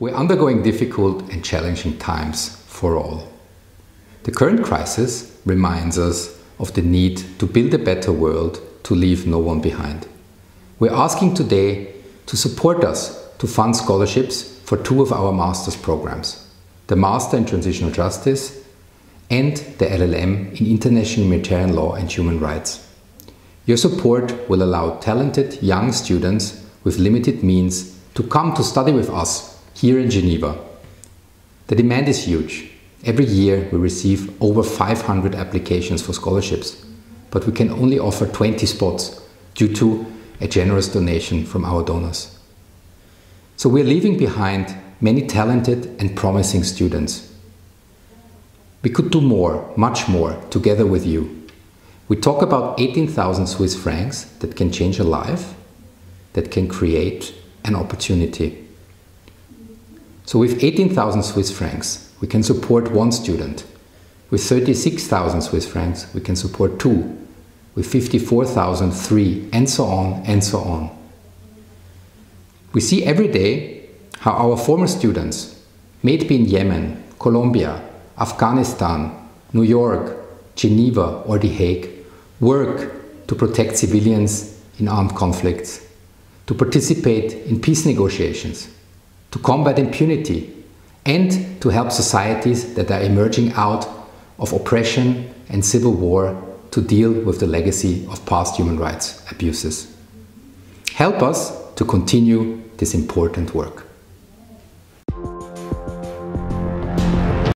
We're undergoing difficult and challenging times for all. The current crisis reminds us of the need to build a better world, to leave no one behind. We're asking today to support us to fund scholarships for two of our master's programs, the Master in Transitional Justice and the LLM in International Humanitarian Law and Human Rights. Your support will allow talented young students with limited means to come to study with us here in Geneva. The demand is huge. Every year we receive over 500 applications for scholarships, but we can only offer 20 spots due to a generous donation from our donors. So we're leaving behind many talented and promising students. We could do more, much more, together with you. We talk about 18,000 Swiss francs that can change a life, that can create an opportunity. So with 18,000 Swiss francs, we can support one student. With 36,000 Swiss francs, we can support two. With 54,000, three, and so on, and so on. We see every day how our former students, maybe in Yemen, Colombia, Afghanistan, New York, Geneva, or The Hague, work to protect civilians in armed conflicts, to participate in peace negotiations, to combat impunity, and to help societies that are emerging out of oppression and civil war to deal with the legacy of past human rights abuses. Help us to continue this important work.